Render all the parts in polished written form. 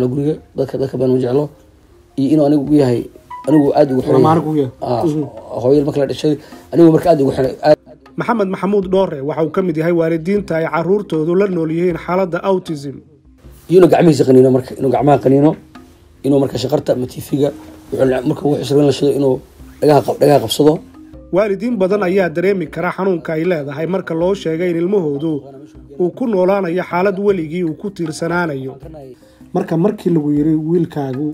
لقولي ذاك بان وجعله إنه أنا وياه هاي أنا وعاد وحنا ما نقولي خويا المكلا الشيء أنا ومركاد وحنا محمد محمود دوري وحو كمدي هاي والدين تاع عرورته دولنا وليهين حالة أوتيزم ينو قعميز قنينه مرك إنه قعمان قنينه إنه مرك شقرته متيفقة مرك هو عشرين لشيء إنه لقاها قبصده والدين بدن أيها دريمي كرا حنون كايلة هاي مرك الله شجعين المهودو وكل ولانا يا حالة دوليجي وكتير سنان أيوه markii lagu yiri wiilkaagu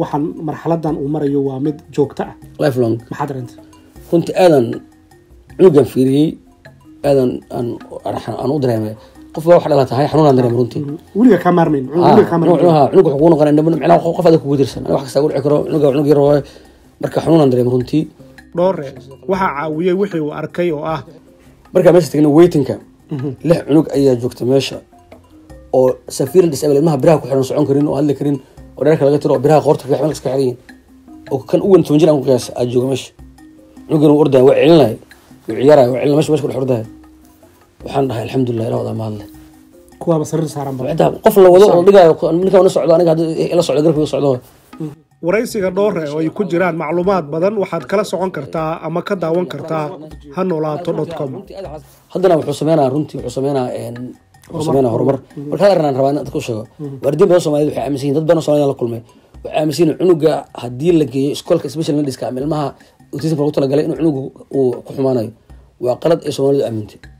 waxaan marxaladan uu marayo waa mid joogto ah life long maxad ranta runtii aadan uga fiiriyay aadan aan u dareemay qof wax dhalata hay xanuun aan dareemay runtii wiliga ka maarmayn wiliga ka maarmayn unuga xaqoon qaran dhammaan macna qofada ku gudirsan wax kasta uu dhici karo unuga yaro marka xanuun aan dareemay runtii dhoore waxa caawiyay wixii uu arkay oo ah marka meesha tagna waiting-ka lix unug ayaa joogta meesha oo safiir disable ma baraha ku xirnaa socon karin oo hadli karin oo dharka laga tiro baraha qorta ku xirnaa iska xireen oo kan u wantoon jiraan ku qiyaas aad jooga mesh nugan u ordaa waa cilnaa waa ciyaaraha waa cilnaa mesh ku xirdaa waxaan dhahay alxamdulillah ilaahay wada maadle kuwa basar saaran baa qof la wado oo dhigaayo ninka wana socdo aniga ila socdo garbiga socdo waraysiga dhoore oo ay ku jiraan macluumaad badan waxaad kala socon kartaa ama ka daawan kartaa hanolaato.com haddana wuxuu sameeynaa runtii wuxuu sameeynaa وسمينا هرمر والكلام أنا ربنا أتكوشه واردين بس ما يدوح عامسين تبنا صار يلا كل ما عامسين عنوجا هديل لكي سكول كسبيشل نديس كامل معها وتيجي في الوقت اللي قالي إنه عنوجه وكحماني وقلد إيش ما ندو أمنتي